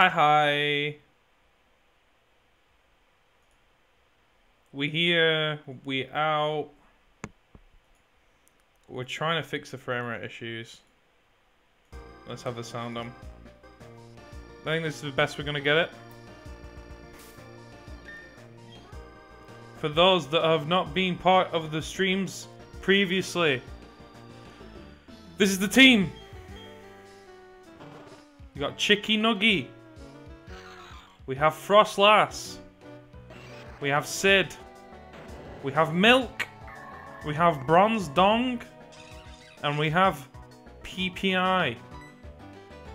Hi. We here, we out. We're trying to fix the frame rate issues. Let's have the sound on. I think this is the best we're gonna get it. For those that have not been part of the streams previously, this is the team. We got Chicky Nuggy. We have Frostlass. We have Sid. We have Milk. We have Bronzong. And we have PPI.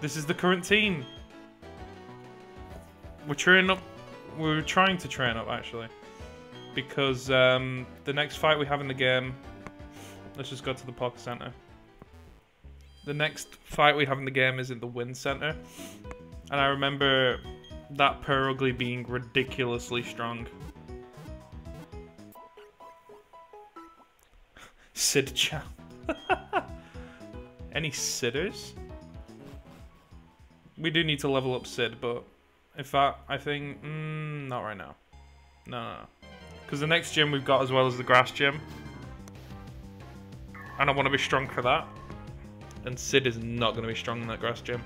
This is the current team. We're training up. We're trying to train up, actually. Because the next fight we have in the game, let's just go to the Poké Center. The next fight we have in the game is in the Wind Center, and I remember that Purugly being ridiculously strong. Sid champ. Any Sidders? We do need to level up Sid, but in fact, I think not right now. No. Because the next gym we've got as well as the grass gym. And I want to be strong for that. And Sid is not going to be strong in that grass gym.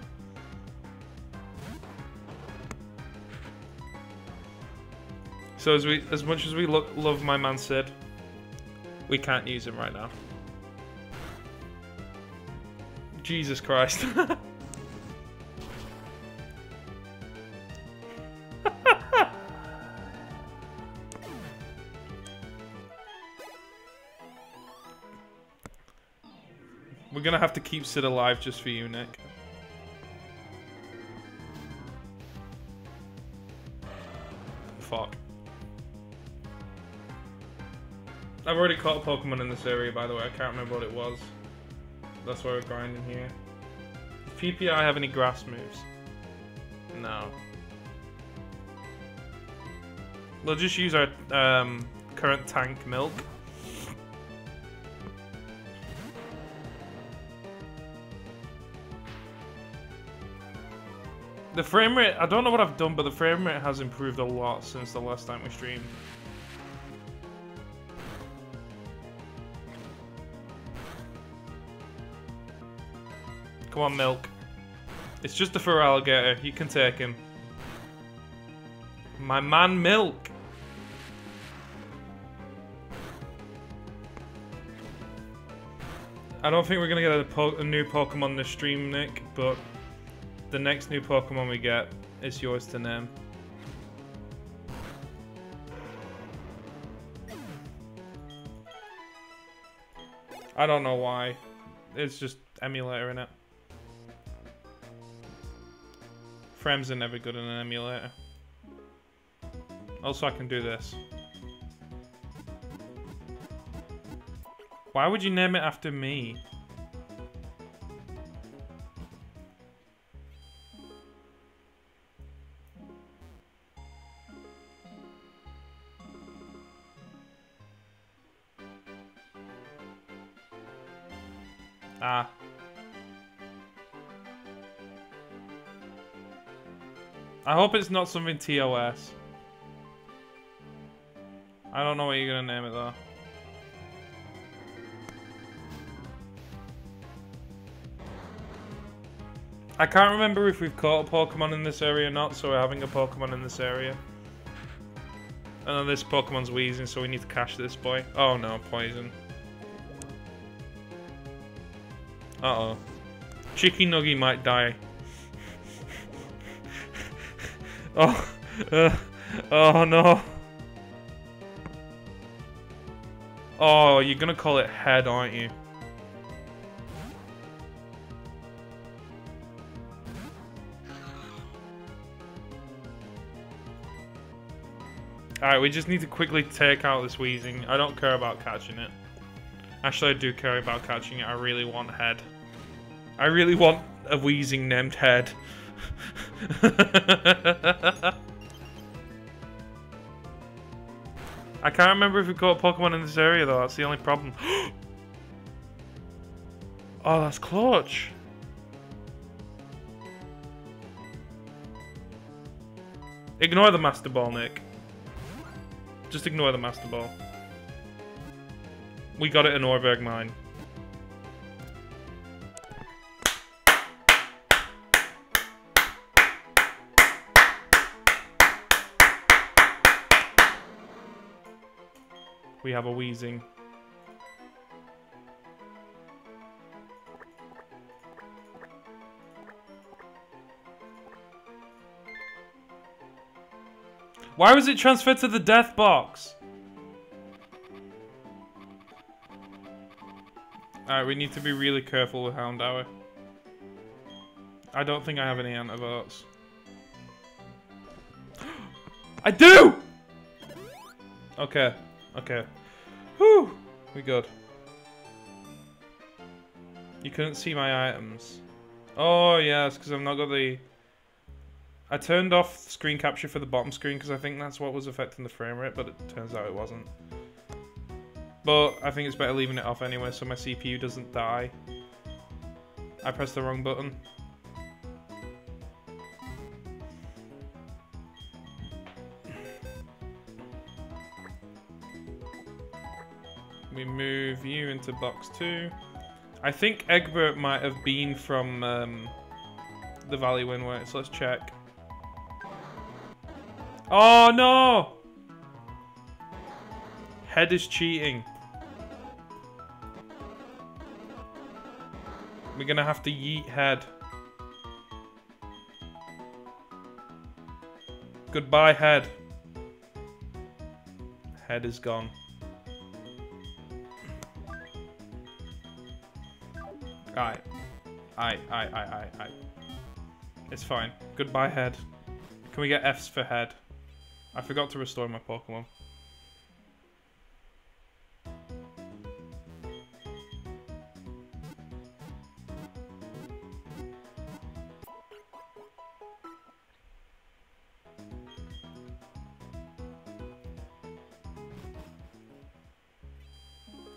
So as much as we love my man Sid, we can't use him right now. Jesus Christ. We're gonna have to keep Sid alive just for you, Nick. Fuck. I've already caught a Pokemon in this area, by the way. I can't remember what it was. That's why we're grinding here. Does PPI have any grass moves? No. We'll just use our current tank, Milk. The frame rate, I don't know what I've done, but the frame rate has improved a lot since the last time we streamed. Come on, Milk. It's just the Feraligatr. You can take him. My man, Milk. I don't think we're going to get a new Pokemon this stream, Nick, but the next new Pokemon we get is yours to name. I don't know why. It's just emulator in it. Frames are never good in an emulator. Also, I can do this. Why would you name it after me? I hope it's not something TOS. I don't know what you're gonna name it though. I can't remember if we've caught a Pokemon in this area or not, so we're having a Pokemon in this area. And then this Pokemon's Weezing, so we need to catch this boy. Oh no, poison. Uh-oh. Chicky Nuggy might die. Oh no. Oh, you're gonna call it head, aren't you? Alright, we just need to quickly take out this Weezing. I don't care about catching it. Actually, I do care about catching it. I really want head. I really want a Weezing named head. I can't remember if we caught Pokemon in this area though, that's the only problem. Oh, that's clutch. Ignore the Master Ball, Nick. Just ignore the Master Ball. We got it in Orberg Mine. We have a Weezing. Why was it transferred to the death box? Alright, we need to be really careful with Houndour. I don't think I have any antidotes. I do! Okay, okay. Whew, we good. You couldn't see my items. Oh yes, because I've not got the... I turned off screen capture for the bottom screen because I think that's what was affecting the frame rate, but it turns out it wasn't. But I think it's better leaving it off anyway so my CPU doesn't die. I pressed the wrong button. We move you into box 2. I think Egbert might have been from the Valley Windworks, so let's check. Oh no! Head is cheating. We're gonna have to yeet Head. Goodbye, Head. Head is gone. Aye. Aye, aye, aye, aye, aye. It's fine. Goodbye, Head. Can we get F's for Head? I forgot to restore my Pokemon.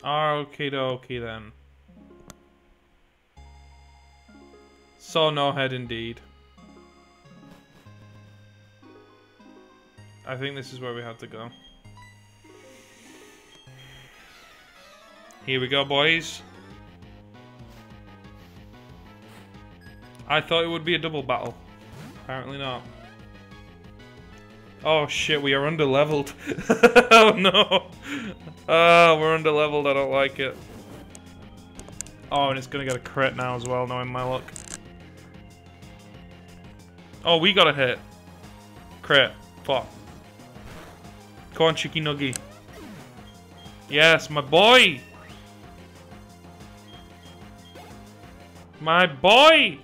Okie dokie then. So no Head indeed. I think this is where we had to go. Here we go, boys. I thought it would be a double battle. Apparently not. Oh shit, we are underleveled. Oh no. Oh, we're underleveled, I don't like it. Oh, and it's gonna get a crit now as well, knowing my luck. Oh, we got a hit. Crit. Fuck. Go on, Chicky Nuggy. Yes, my boy! My boy!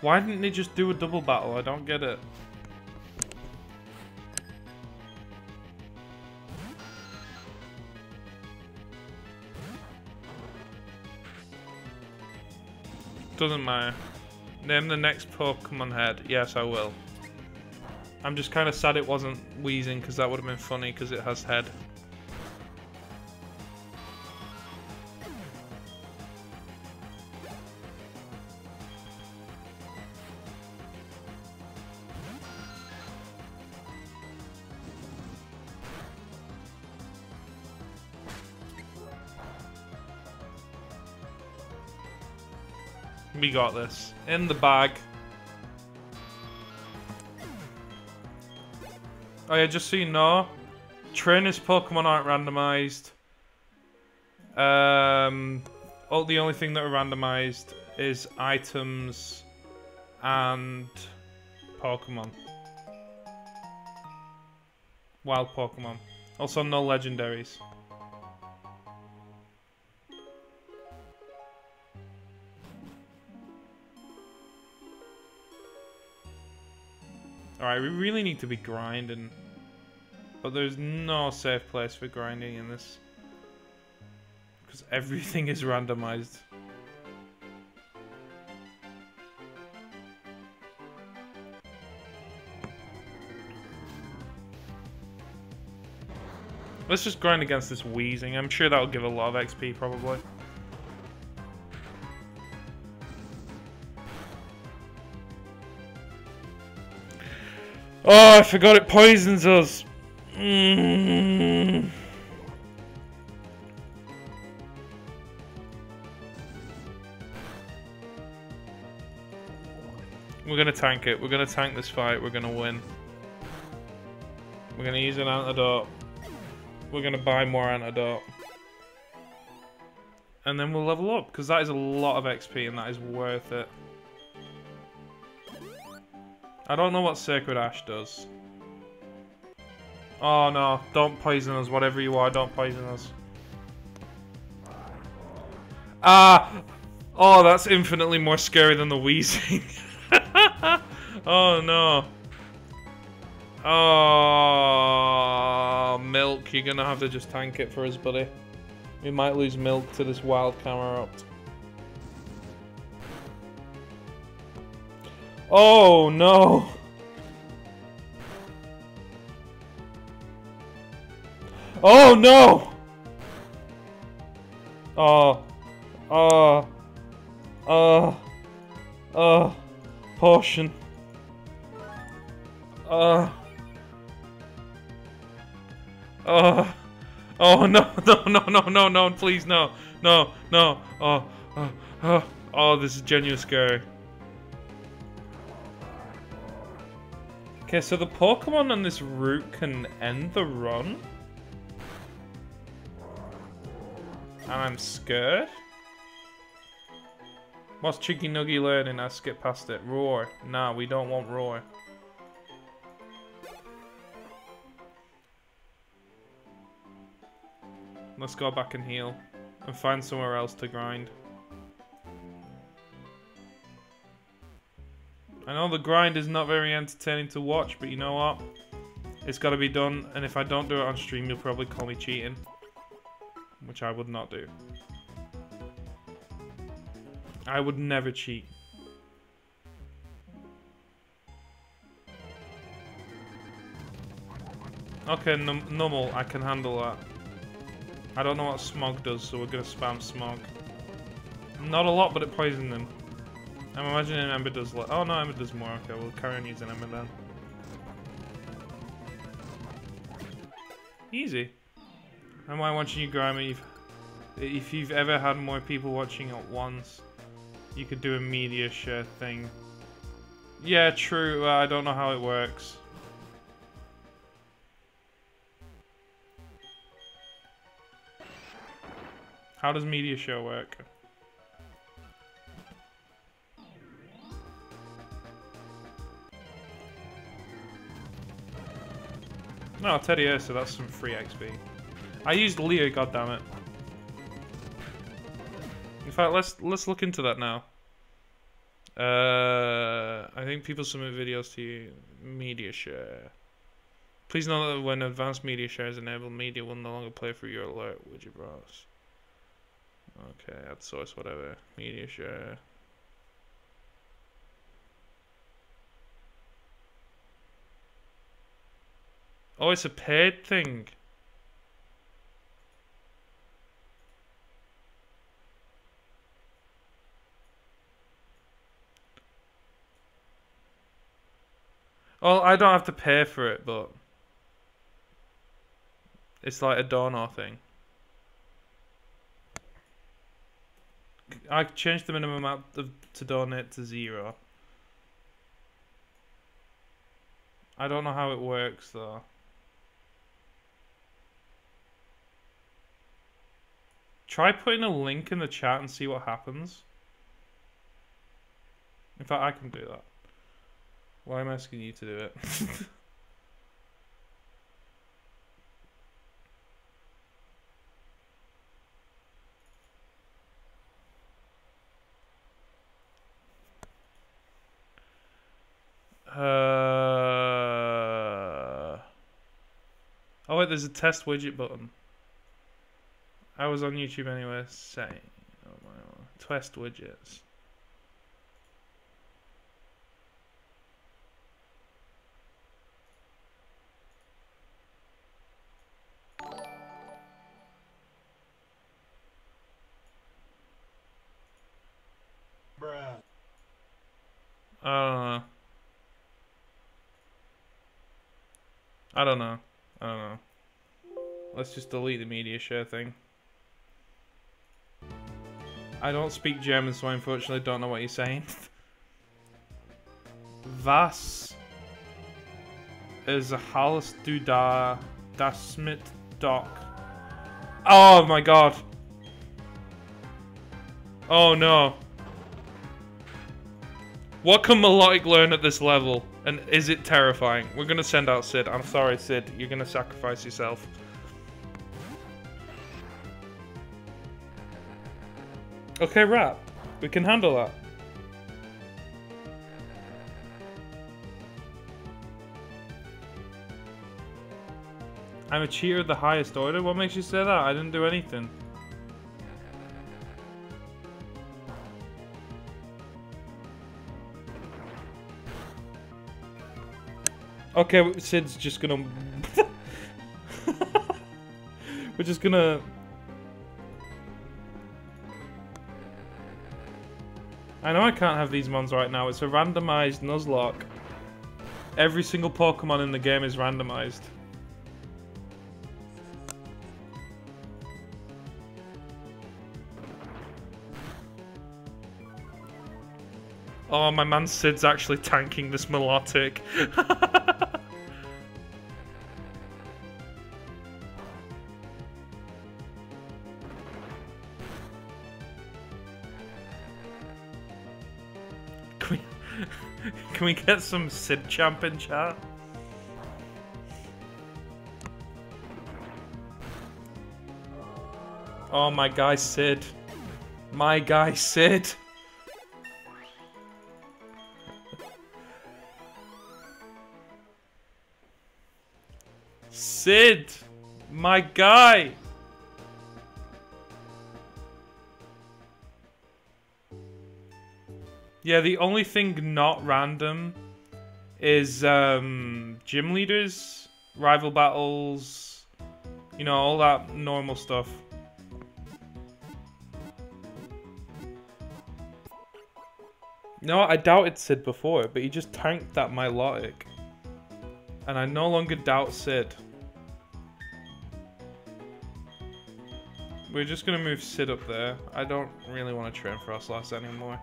Why didn't they just do a double battle? I don't get it. Doesn't matter. Name the next Pokemon Head. Yes, I will. I'm just kind of sad it wasn't Weezing because that would have been funny because it has Head. We got this. In the bag. Oh yeah, just so you know, trainers Pokemon aren't randomized. The only thing that are randomized is items and Pokemon. Wild Pokemon. Also no legendaries. Alright, we really need to be grinding. But there's no safe place for grinding in this. Because everything is randomized. Let's just grind against this Weezing. I'm sure that'll give a lot of XP, probably. Oh, I forgot it poisons us. We're going to tank it. We're going to tank this fight. We're going to win. We're going to use an antidote. We're going to buy more antidote. And then we'll level up, because that is a lot of XP and that is worth it. I don't know what Sacred Ash does. Oh no, don't poison us. Whatever you are, don't poison us. Ah! Oh, that's infinitely more scary than the Weezing. Oh no. Oh, Milk, you're gonna have to just tank it for us, buddy. We might lose Milk to this wild Camerupt. Oh no! Oh no! Oh. Oh. Oh. Oh. Potion. Oh. Oh. Oh no, no, no, no, no, no, please no. No, no. Oh. Oh. Oh, oh, this is genuinely scary. Okay, so the Pokemon on this route can end the run. And I'm scared. What's Chiggy Nuggy learning? I skip past it. Roar. Nah, we don't want Roar. Let's go back and heal. And find somewhere else to grind. I know the grind is not very entertaining to watch, but you know what? It's gotta be done, and if I don't do it on stream, you'll probably call me cheating. Which I would not do. I would never cheat. Okay, Numble, I can handle that. I don't know what Smog does, so we're gonna spam Smog. Not a lot, but it poisoned them. I'm imagining Ember does like. Oh no, Ember does more. Okay, we'll carry on using Ember then. Easy. Am I watching you, Grimer? If you've ever had more people watching at once, you could do a media share thing. Yeah, true. I don't know how it works. How does media share work? No, Teddy Ursa, that's some free XP. I used Leo, goddammit. In fact, let's look into that now. I think people submit videos to you. Media share. Please note that when advanced media share is enabled, media will no longer play through your alert with your browse. Okay, add source, whatever. Media share. Oh, it's a paid thing. Oh, I don't have to pay for it, but it's like a donor thing. I changed the minimum amount to donate to 0. I don't know how it works though. Try putting a link in the chat and see what happens. In fact, I can do that. Why am I asking you to do it? Oh wait, there's a test widget button. I was on YouTube anyway, saying, oh my God. Twist widgets. Bruh. I don't know. I don't know. Let's just delete the media share thing. I don't speak German, so I unfortunately don't know what you're saying. Was is alles du da das mit Doc? Oh my god. Oh no. What can Milotic learn at this level? And is it terrifying? We're gonna send out Sid. I'm sorry, Sid. You're gonna sacrifice yourself. Okay, Rat. We can handle that. I'm a cheater of the highest order? What makes you say that? I didn't do anything. Okay, Sid's just gonna... We're just gonna... I know I can't have these mons right now. It's a randomized Nuzlocke. Every single Pokemon in the game is randomized. Oh, my man Sid's actually tanking this Milotic. Can we get some Sid Champ in chat? Oh, my guy Sid. My guy Sid. Sid, my guy. Yeah, the only thing not random is gym leaders, rival battles, you know, all that normal stuff. No, I doubted Sid before, but he just tanked that Milotic. And I no longer doubt Sid. We're just going to move Sid up there. I don't really want to train for Sandslash anymore.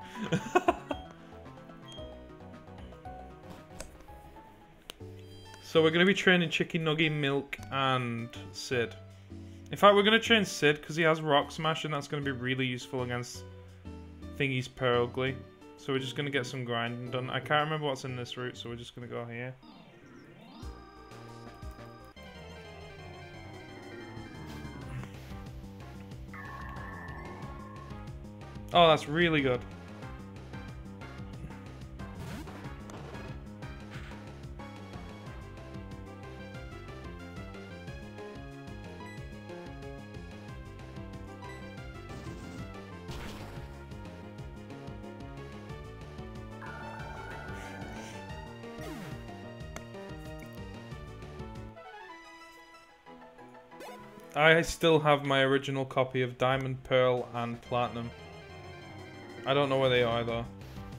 So we're going to be training Chicky Nuggy, Milk, and Sid. In fact, we're going to train Sid because he has Rock Smash, and that's going to be really useful against Thingy's Purugly. So we're just going to get some grinding done. I can't remember what's in this route, so we're just going to go here. Oh, that's really good. I still have my original copy of Diamond, Pearl, and Platinum. I don't know where they are though,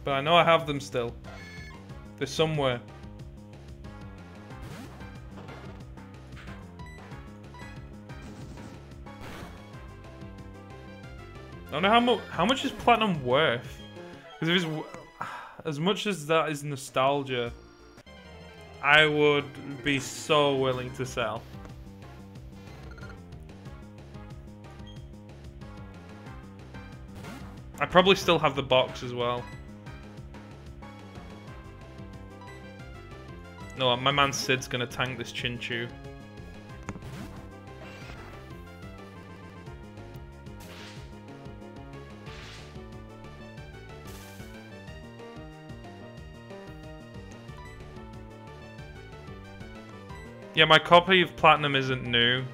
but I know I have them still. They're somewhere. I don't know how much is Platinum worth? Because if it's as much as that is nostalgia, I would be so willing to sell. I probably still have the box as well. No, my man Sid's gonna tank this Chinchou. Yeah, my copy of Platinum isn't new,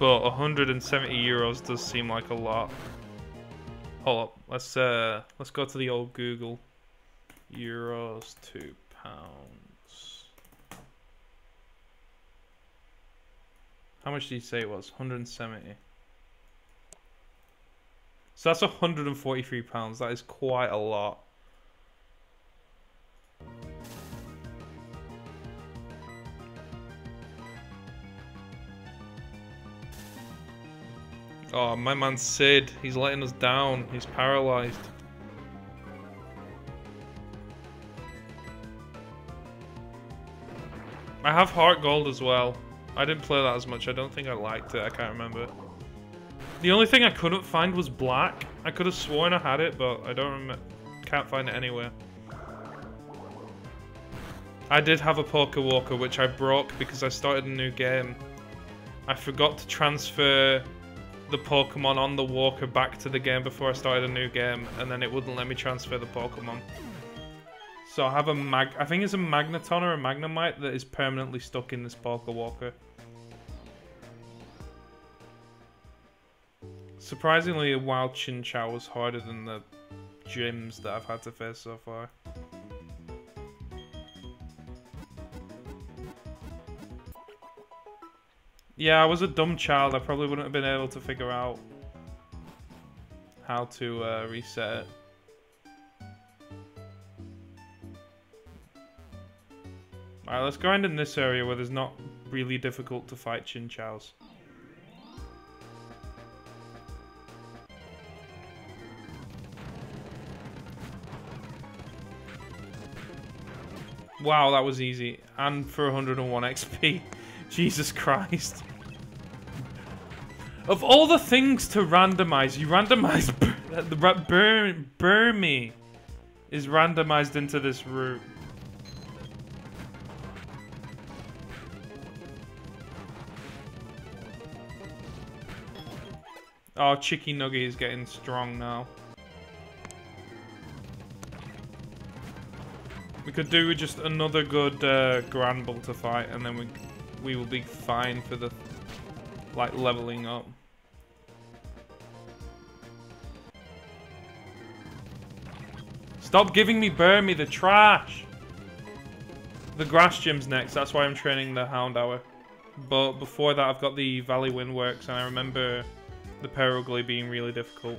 but 170 euros does seem like a lot. Hold up, let's go to the old Google. Euros to pounds. How much did you say it was? 170. So that's £143. That is quite a lot. Oh, my man Sid. He's letting us down. He's paralyzed. I have Heart Gold as well. I didn't play that as much. I don't think I liked it. I can't remember. The only thing I couldn't find was black. I could have sworn I had it, but I don't remember. Can't find it anywhere. I did have a Pokewalker, which I broke because I started a new game. I forgot to transfer the Pokemon on the walker back to the game before I started a new game, and then it wouldn't let me transfer the Pokemon. So I have a I think it's a Magneton or a Magnemite that is permanently stuck in this Pokewalker. Surprisingly, a wild Chinchou was harder than the gyms that I've had to face so far. Yeah, I was a dumb child. I probably wouldn't have been able to figure out how to reset it. Alright, let's grind in this area where there's not really difficult to fight Chinchous. Wow, that was easy. And for 101 XP. Jesus Christ. Of all the things to randomize, you randomize Burmy is randomized into this route. Oh, Chicky Nuggie is getting strong now. We could do with just another good Granbull to fight, and then we will be fine for the like leveling up. Stop giving me Burmy, the trash. The grass gym's next. That's why I'm training the Houndour. But before that, I've got the Valley Windworks, and I remember the Purugly being really difficult.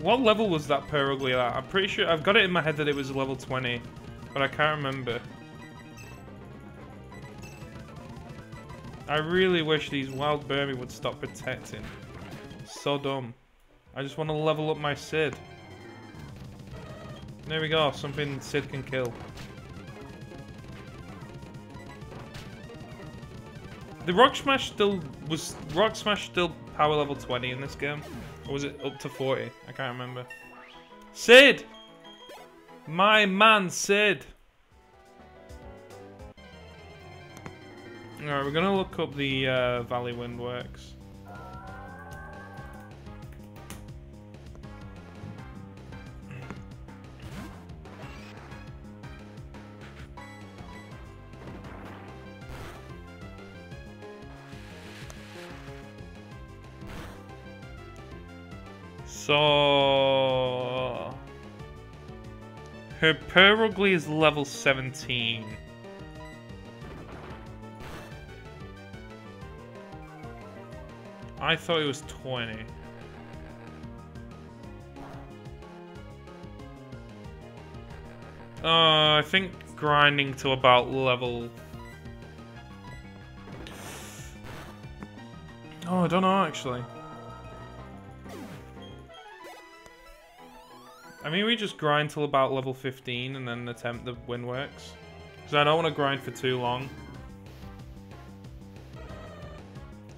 What level was that Purugly at? I'm pretty sure I've got it in my head that it was level 20, but I can't remember. I really wish these wild Burmy would stop protecting. So dumb. I just want to level up my Sid. There we go, something Sid can kill. The Rock Smash still was power level 20 in this game. Or was it up to 40? I can't remember. Sid! My man, Sid! Alright, we're gonna look up the Valley Windworks. So her Purugly is level 17. I thought it was 20. I think grinding to about level... Oh, I don't know actually. I mean, we just grind till about level 15 and then attempt the Windworks. Because I don't want to grind for too long.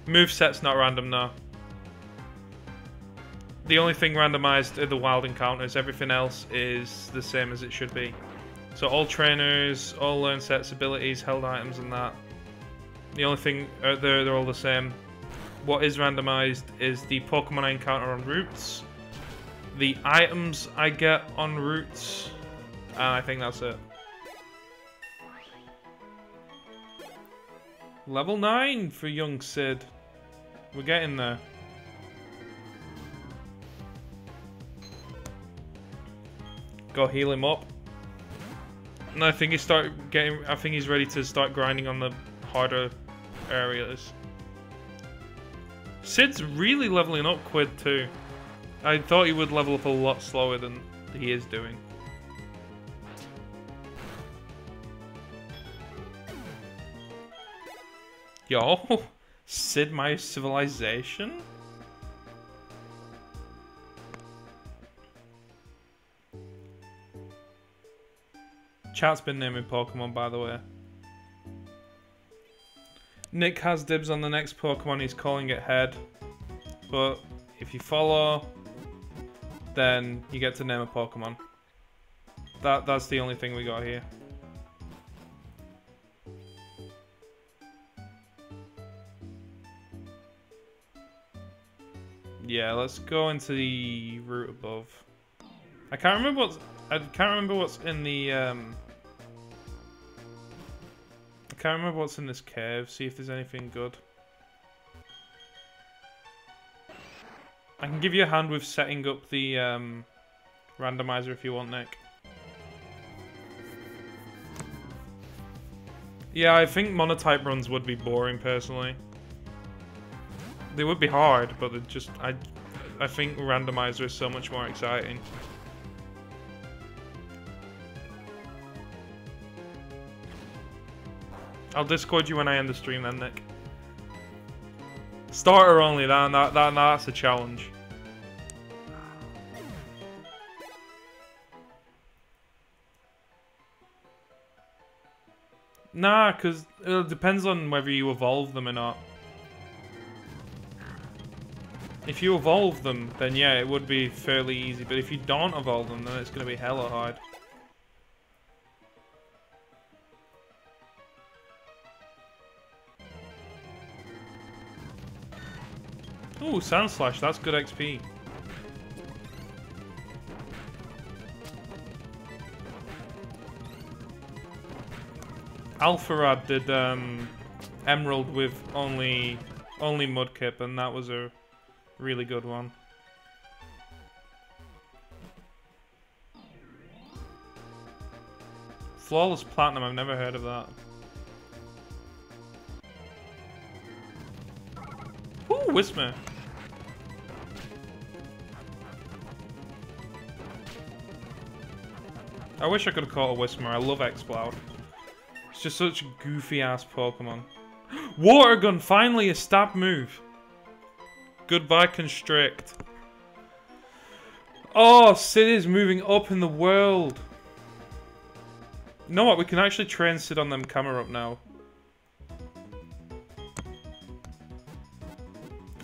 Moveset's not random, no. The only thing randomized are the wild encounters. Everything else is the same as it should be. So all trainers, all learn sets, abilities, held items and that. The only thing, they're all the same. What is randomized is the Pokemon I encounter on routes. The items I get on routes, and I think that's it. Level 9 for young Sid. We're getting there. Go heal him up. And I think he's ready to start grinding on the harder areas. Sid's really leveling up, Quid, too. I thought he would level up a lot slower than he is doing. Yo, Sid my civilization? Chat's been naming Pokemon, by the way. Nick has dibs on the next Pokemon, he's calling it Head. But if you follow, then you get to name a Pokemon. That's the only thing we got here. Yeah, let's go into the route above. I can't remember what's in the I can't remember what's in this cave. See if there's anything good. I can give you a hand with setting up the randomizer if you want, Nick. Yeah, I think monotype runs would be boring personally. They would be hard, but they're just I think randomizer is so much more exciting. I'll Discord you when I end the stream then, Nick. Starter only, that's a challenge. Nah, because it depends on whether you evolve them or not. If you evolve them, then yeah, it would be fairly easy. But if you don't evolve them, then it's going to be hella hard. Ooh, Sandslash, that's good XP. Alpharad did Emerald with only Mudkip, and that was a really good one. Flawless Platinum, I've never heard of that. Ooh, Whismur. I wish I could have caught a Whismur. I love Exploud. It's just such goofy ass Pokemon. Water Gun, finally a stab move. Goodbye Constrict. Oh, Sid is moving up in the world. You know what? We can actually train Sid on them Camerupt now.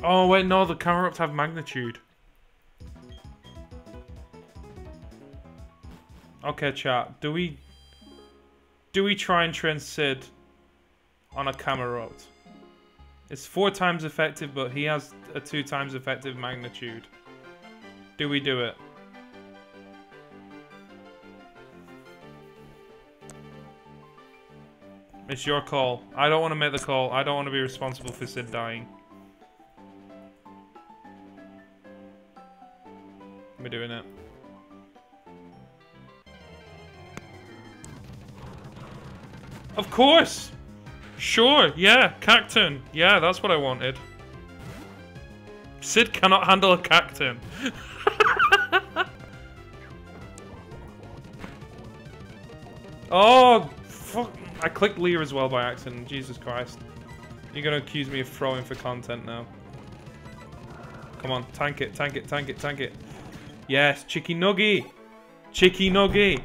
Oh wait, no, the Camerupt have Magnitude. Okay, chat. Do we try and train Sid on a Camerupt? It's 4 times effective, but he has a 2 times effective Magnitude. Do we do it? It's your call. I don't want to make the call. I don't want to be responsible for Sid dying. We're doing it. Of course! Sure, yeah, Cacturn. Yeah, that's what I wanted. Sid cannot handle a Cacturn. Oh, fuck. I clicked Leer as well by accident. Jesus Christ. You're going to accuse me of throwing for content now. Come on, tank it, tank it, tank it, tank it. Yes, Chicky Nuggy. Chicky Nuggy.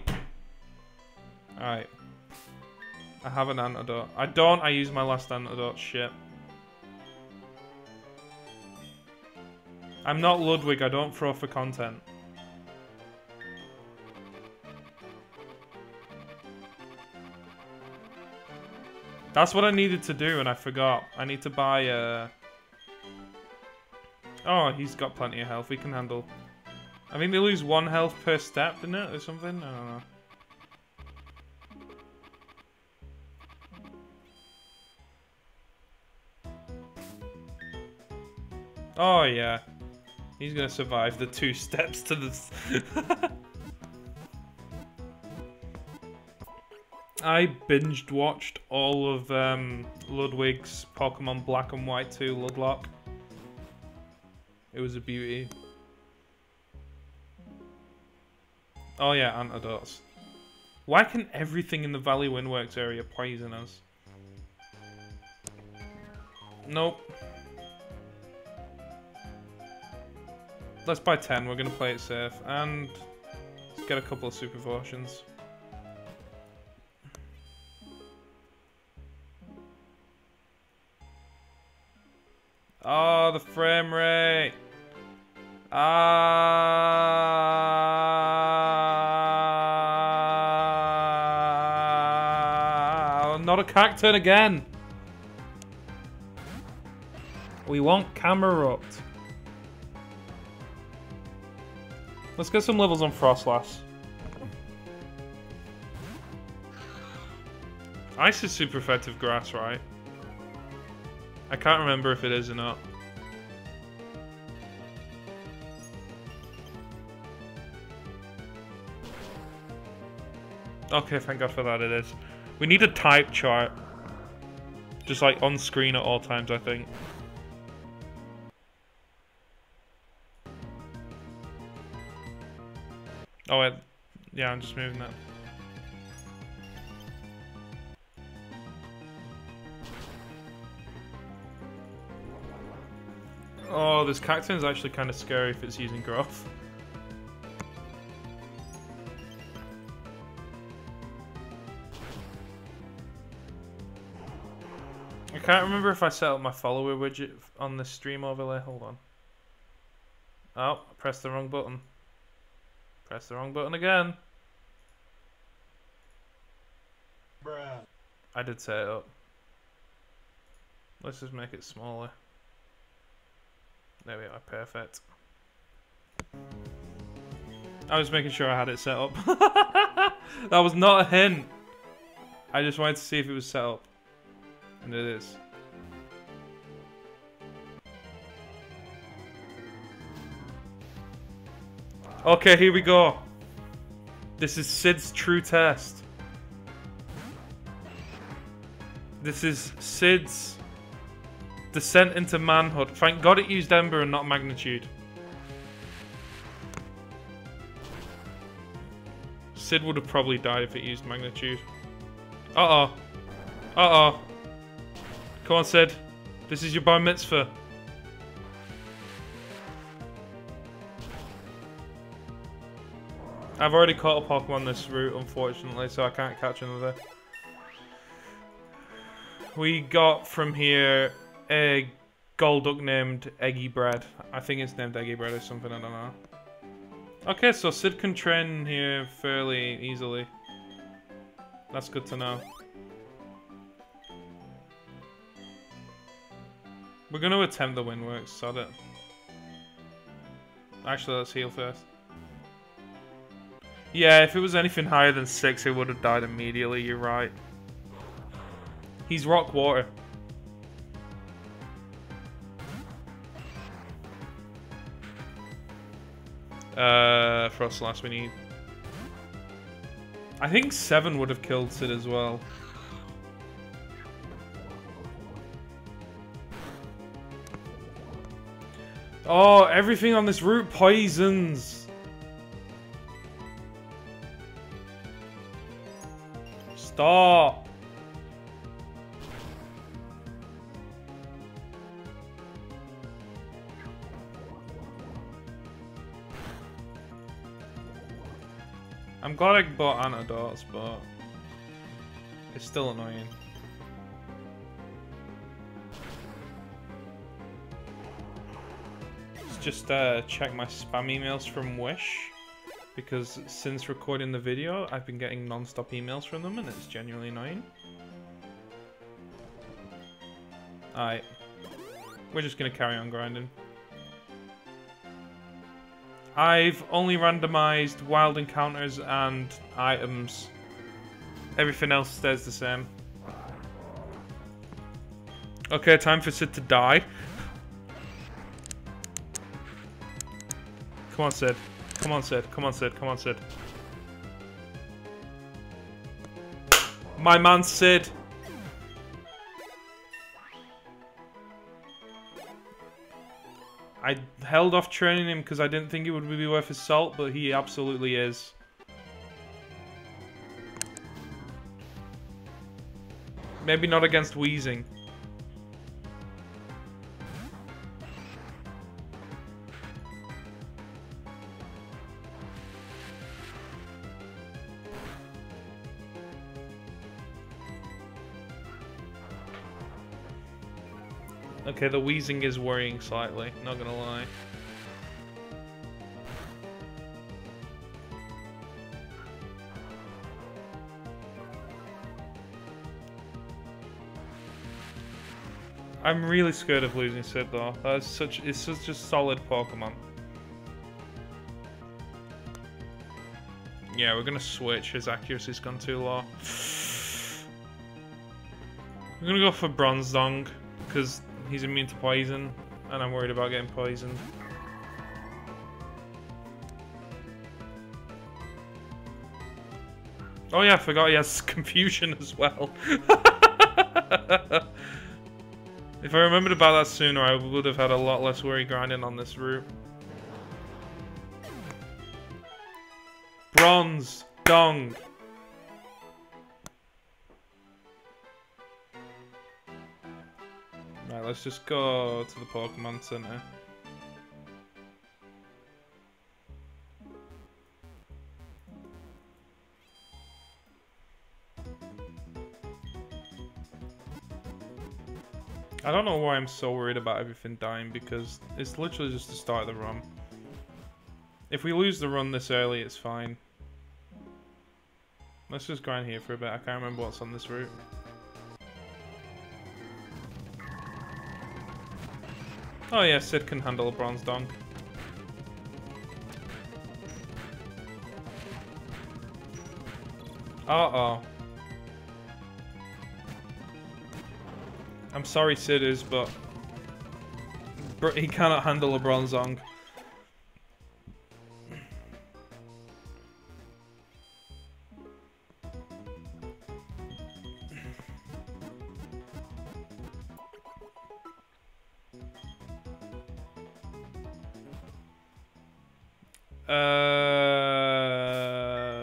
Alright. I have an antidote. I don't. I use my last antidote. Shit. I'm not Ludwig. I don't throw for content. That's what I needed to do and I forgot. I need to buy a... Oh, he's got plenty of health. We can handle... I think they lose 1 health per step, didn't it? Or something? I don't know. Oh yeah, he's gonna survive the 2 steps to the... I binged watched all of Ludwig's Pokemon Black and White 2 Nuzlocke. It was a beauty. Oh yeah, antidotes. Why can everything in the Valley Windworks area poison us? Nope. Let's buy 10, we're gonna play it safe, and let's get a couple of super potions. Oh, the frame rate! Ah! Not a Cacturn again! We want Camerupt. Let's get some levels on Frostlass. Ice is super effective grass, right? I can't remember if it is or not. Okay, thank God for that it is. We need a type chart. Just like on screen at all times, I think. Oh, wait. Yeah, I'm just moving that. Oh, this Cacturn is actually kind of scary if it's using growth. I can't remember if I set up my follower widget on the stream overlay. Hold on. Oh, I pressed the wrong button. Press the wrong button again. Bruh. I did set it up. Let's just make it smaller. There we are, perfect. I was making sure I had it set up. That was not a hint. I just wanted to see if it was set up. And it is. Okay, here we go. This is Sid's true test. This is Sid's descent into manhood. Thank God it used Ember and not Magnitude. Sid would have probably died if it used Magnitude. Uh-oh. Uh-oh. Come on, Sid. This is your bar mitzvah. I've already caught a Pokemon this route, unfortunately, so I can't catch another. We got from here a Golduck named Eggy Bread. I think it's named Eggy Bread or something, I don't know. Okay, so Sid can train here fairly easily. That's good to know. We're going to attempt the Windworks, sod it. Actually, let's heal first. Yeah, if it was anything higher than 6, it would have died immediately, you're right. He's rock water. Frostlass we need. I think 7 would have killed Sid as well. Oh, everything on this route poisons! Stop! I'm glad I bought antidotes, but it's still annoying. Let's just check my spam emails from Wish. Because since recording the video, I've been getting non-stop emails from them and it's genuinely annoying. Alright. We're just going to carry on grinding. I've only randomized wild encounters and items. Everything else stays the same. Okay, time for Sid to die. Come on, Sid. Come on, Sid. Come on, Sid. Come on, Sid. My man, Sid. I held off training him because I didn't think it would be worth his salt, but he absolutely is. Maybe not against Weezing. Okay, the Weezing is worrying slightly, not gonna lie. I'm really scared of losing Sid though. That's such, it's such a solid Pokemon. Yeah, we're gonna switch. His accuracy's gone too low. I'm gonna go for Bronzong because he's immune to poison, and I'm worried about getting poisoned. Oh yeah, I forgot he has Confusion as well. If I remembered about that sooner, I would have had a lot less worry grinding on this route. Bronzong. Right, let's just go to the Pokemon Center. I don't know why I'm so worried about everything dying, because it's literally just the start of the run. If we lose the run this early, it's fine. Let's just grind here for a bit. I can't remember what's on this route. Oh yeah, Sid can handle a Bronzong. Uh-oh. I'm sorry, Sidus, but he cannot handle a Bronzong.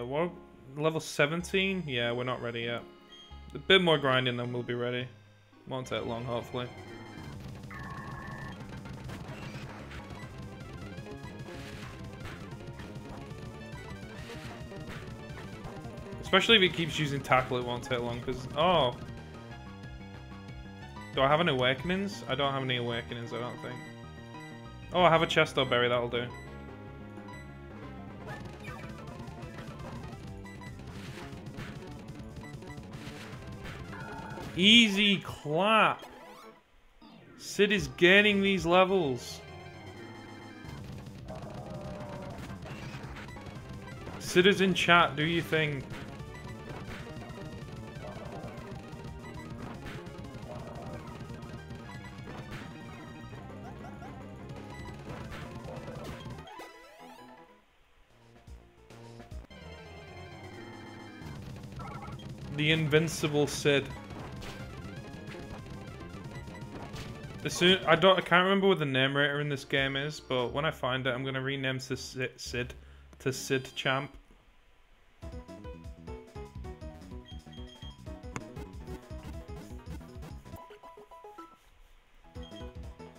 What? Level 17? Yeah, we're not ready yet. A bit more grinding, then we'll be ready. Won't take long, hopefully. Especially if it keeps using tackle, it won't take long, because... Oh! Do I have any awakenings? I don't have any awakenings, I don't think. Oh, I have a Chesto Berry, that'll do. Easy clap. Sid is gaining these levels. Sid is in chat, do your thing. The invincible Sid. I can't remember what the name rater in this game is, but when I find it, I'm going to rename Sid to Sid Champ.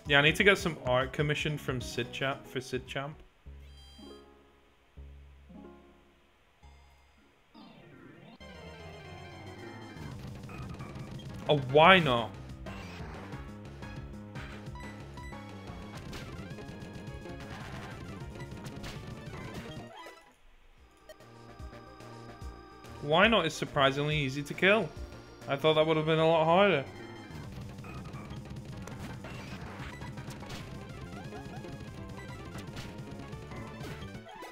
Yeah, I need to get some art commissioned from Sid Champ for Sid Champ. Oh, why not? Wynaut is surprisingly easy to kill. I thought that would have been a lot harder.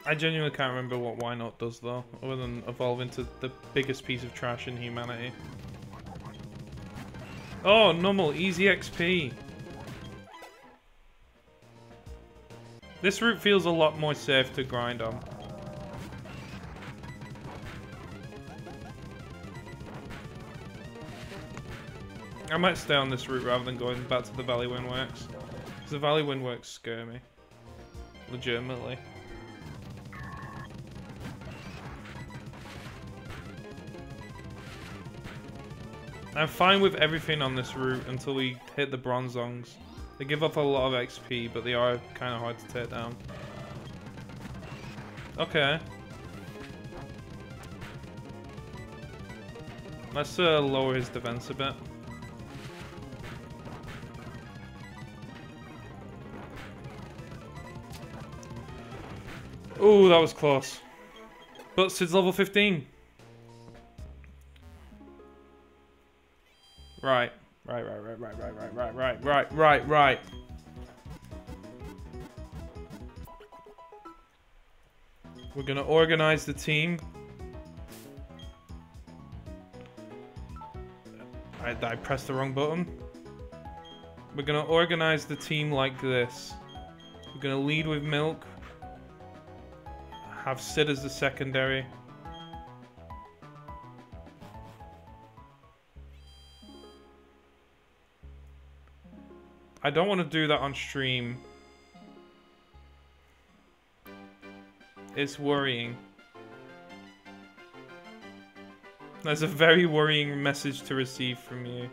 I genuinely can't remember what Wynaut does though, other than evolve into the biggest piece of trash in humanity. Oh, normal, easy XP. This route feels a lot more safe to grind on. I might stay on this route rather than going back to the Valley Windworks, because the Valley Windworks scare me, legitimately. I'm fine with everything on this route until we hit the Bronzongs. They give up a lot of XP, but they are kind of hard to tear down. Okay. Let's lower his defense a bit. Ooh, that was close. But Sid's level 15. Right. We're gonna organize the team. I pressed the wrong button. We're gonna organize the team like this. We're gonna lead with Milk. Have Sid as the secondary. I don't want to do that on stream. It's worrying. That's a very worrying message to receive from you.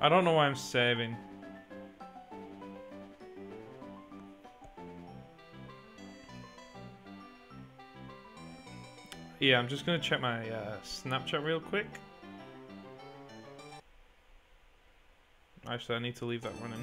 I don't know why I'm saving. Yeah, I'm just going to check my Snapchat real quick. Actually, I need to leave that running.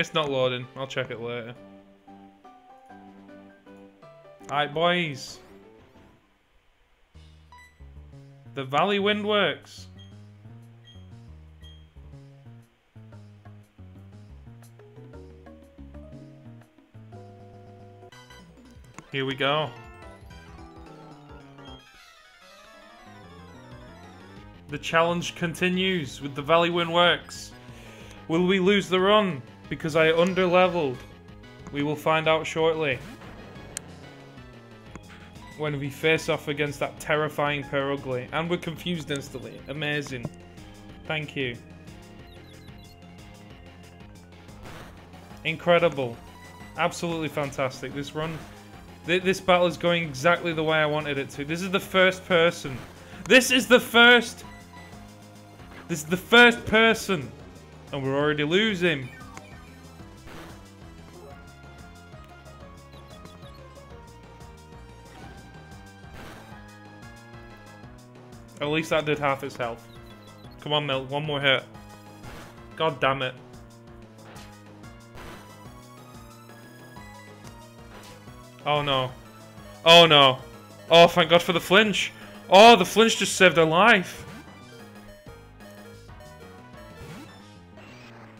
It's not loading. I'll check it later. Alright, boys. The Valley Windworks. Here we go. The challenge continues with the Valley Windworks. Will we lose the run? Because I underleveled. We will find out shortly. When we face off against that terrifying Purugly. And we're confused instantly. Amazing. Thank you. Incredible. Absolutely fantastic. This run. This battle is going exactly the way I wanted it to. This is the first person. This is the first person. And we're already losing. At least that did half its health. Come on, Milk. One more hit. God damn it. Oh, no. Oh, no. Oh, thank God for the flinch. Oh, the flinch just saved her life.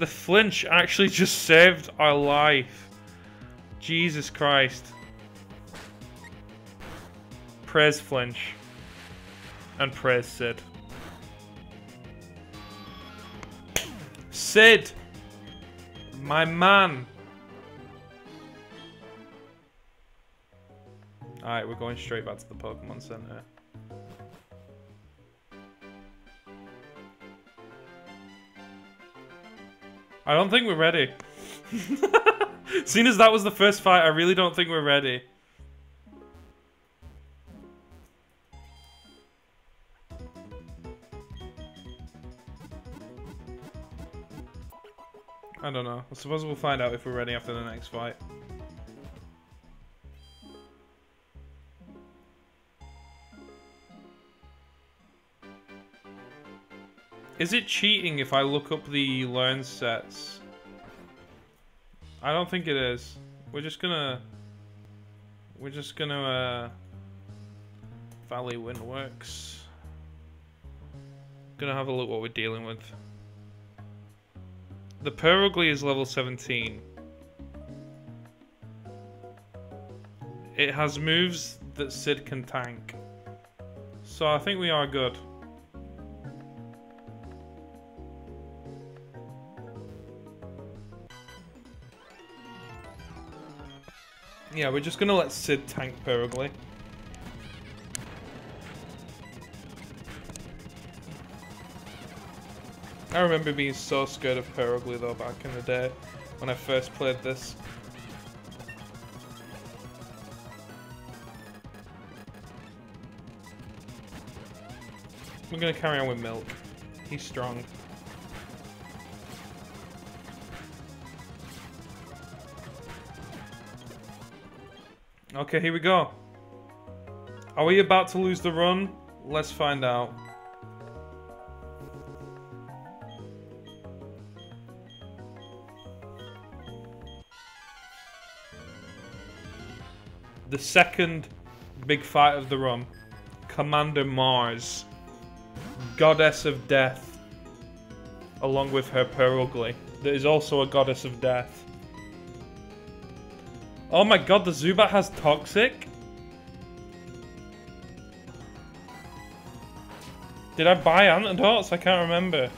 The flinch actually just saved our life. Jesus Christ. Praise flinch. And praise Sid. Sid! My man! Alright, we're going straight back to the Pokemon Center. I don't think we're ready. Seeing as that was the first fight, I really don't think we're ready. I don't know. I suppose we'll find out if we're ready after the next fight. Is it cheating if I look up the learn sets? I don't think it is. We're just gonna... We're just gonna Valley Windworks. Gonna have a look what we're dealing with. The Purugly is level 17. It has moves that Sid can tank. So I think we are good. Yeah, we're just gonna let Sid tank Purugly. I remember being so scared of Purugly though back in the day when I first played this. We're gonna carry on with Milk. He's strong. Okay, here we go. Are we about to lose the run? Let's find out. The second big fight of the run, Commander Mars, Goddess of Death, along with her Purugly, that is also a Goddess of Death. Oh my god, the Zubat has Toxic? Did I buy antidotes? I can't remember.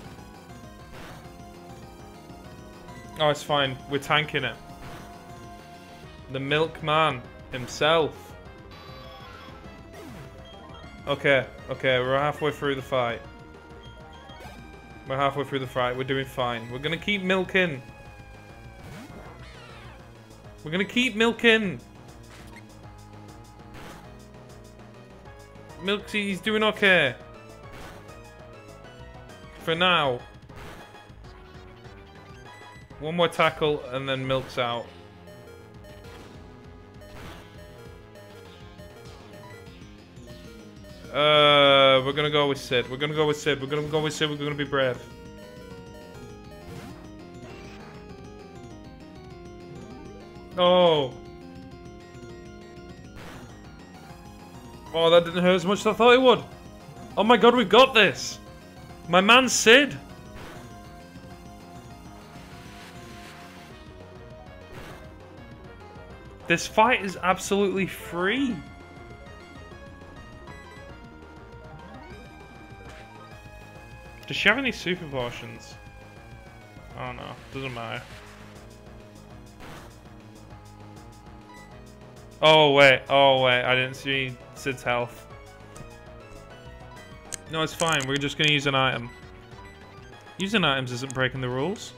Oh, it's fine. We're tanking it. The Milkman himself. Okay, we're halfway through the fight. We're doing fine. We're gonna keep milking. Milk's doing okay. For now. One more tackle and then Milk's out. We're gonna go with Sid. We're gonna be brave. Oh, that didn't hurt as much as I thought it would. Oh my god, we've got this. My man Sid. This fight is absolutely free. Does she have any super potions? Oh no, doesn't matter. Oh wait, I didn't see Sid's health. No, it's fine, we're just gonna use an item. Using items isn't breaking the rules.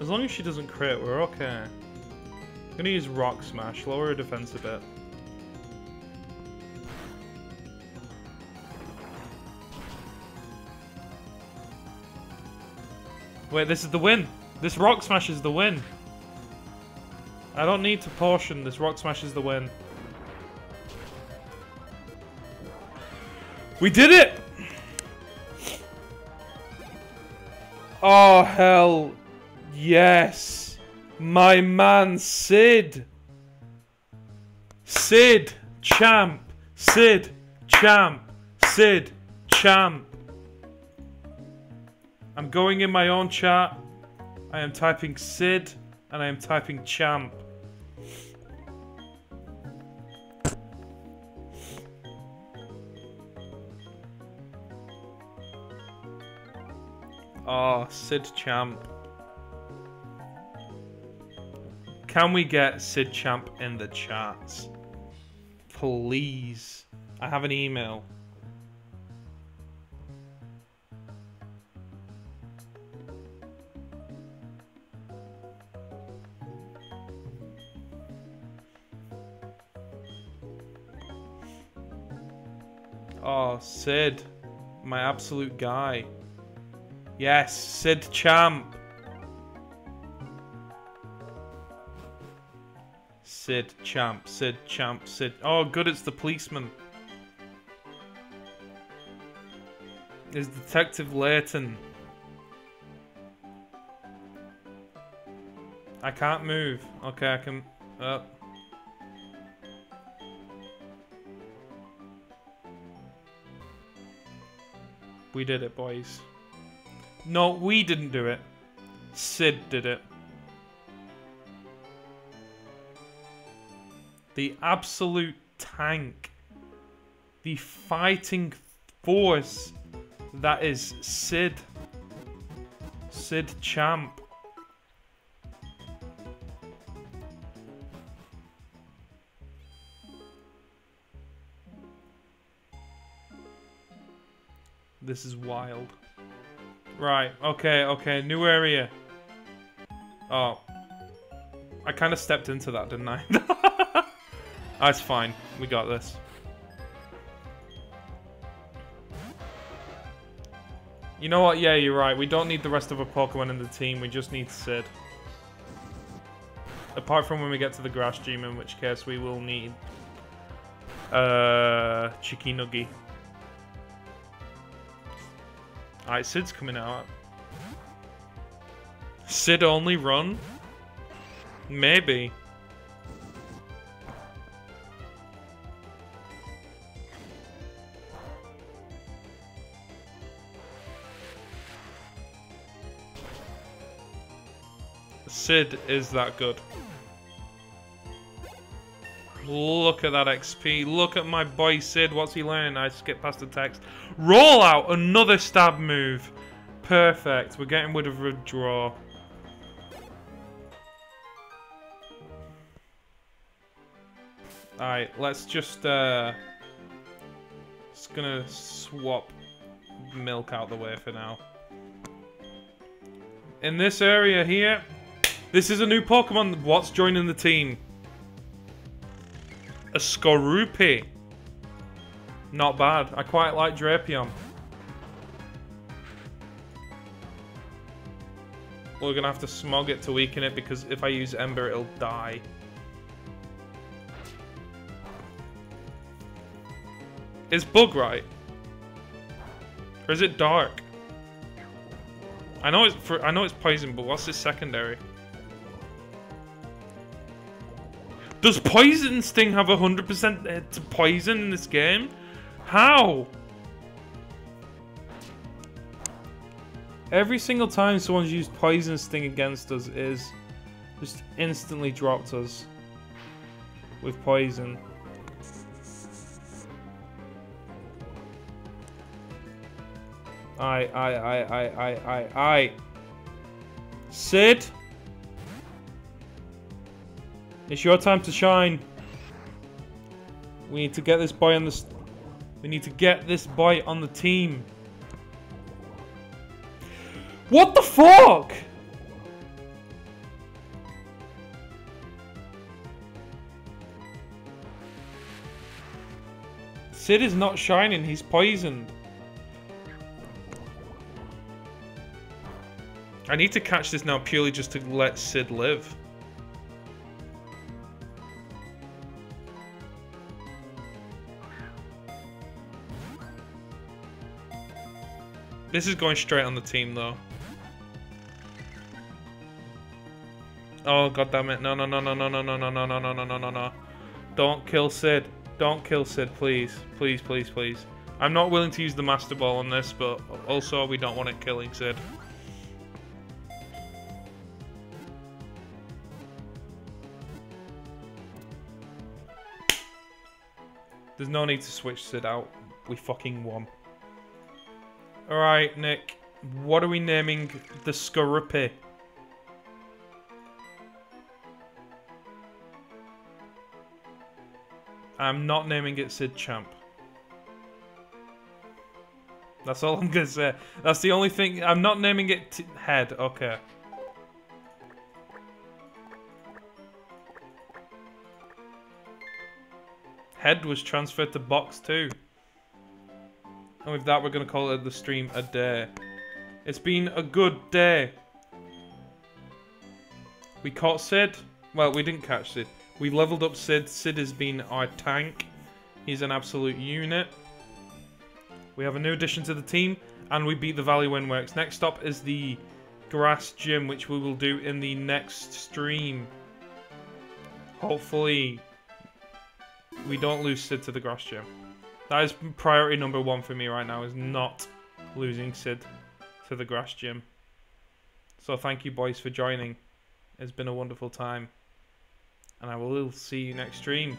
As long as she doesn't crit, we're okay. I'm gonna use Rock Smash, lower her defense a bit. Wait, this is the win! This Rock Smash is the win! I don't need to portion, this Rock Smash is the win. We did it! Oh, hell. Yes, my man Sid. Sid champ. I'm going in my own chat. I am typing Sid and I am typing champ. Oh, Sid champ. Can we get Sid Champ in the chats? Please. I have an email. Oh, Sid. My absolute guy. Yes, Sid Champ. Sid champ. Oh good, it's the policeman. is Detective Layton. I can't move. Okay, I can... Oh. We did it, boys. No, we didn't do it. Sid did it. The absolute tank. The fighting force. That is Sid. Sid Champ. This is wild. Right, okay, okay, new area. Oh. I kind of stepped into that, didn't I? That's fine, we got this. You know what, yeah, you're right. We don't need the rest of a Pokemon in the team, we just need Sid. Apart from when we get to the grass gym, in which case we will need... Chikinugi. Alright, Sid's coming out. Sid only run? Maybe. Sid is that good. Look at that XP. Look at my boy Sid. What's he learning? I skipped past the text. Roll out! Another stab move. Perfect. We're getting rid of a draw. Alright, let's just... just gonna swap milk out the way for now. In this area here... This is a new Pokemon. What's joining the team? A Skorupi. Not bad. I quite like Drapion. We're going to have to smog it to weaken it because if I use Ember it'll die. Is Bug right? Or is it Dark? I know it's poison, but what's his secondary? Does Poison Sting have 100% to poison in this game? How? Every single time someone's used Poison Sting against us is just instantly dropped us with poison. I. Sid? It's your time to shine. We need to get this boy on the... We need to get this boy on the team. What the fuck? Sid is not shining. He's poisoned. I need to catch this now purely just to let Sid live. This is going straight on the team, though. Oh, god damn it. No, no, no, no, no, no, no, no, no, no, no, no, no, no, no. Don't kill Sid. Don't kill Sid, please. Please, please, please. I'm not willing to use the Master Ball on this, but also we don't want it killing Sid. There's no need to switch Sid out. We fucking won. Alright, Nick. What are we naming the Skorupi? I'm not naming it Sid Champ. That's all I'm gonna say. That's the only thing. I'm not naming it Head. Okay. Head was transferred to Box 2. And with that, we're going to call it the stream a day. It's been a good day. We caught Sid. Well, we didn't catch Sid. We leveled up Sid. Sid has been our tank. He's an absolute unit. We have a new addition to the team. and we beat the Valley Windworks. Next stop is the Grass Gym, which we will do in the next stream. Hopefully we don't lose Sid to the Grass Gym. That is priority number one for me right now, is not losing Sid to the Grass Gym. So thank you, boys, for joining. It's been a wonderful time. And I will see you next stream.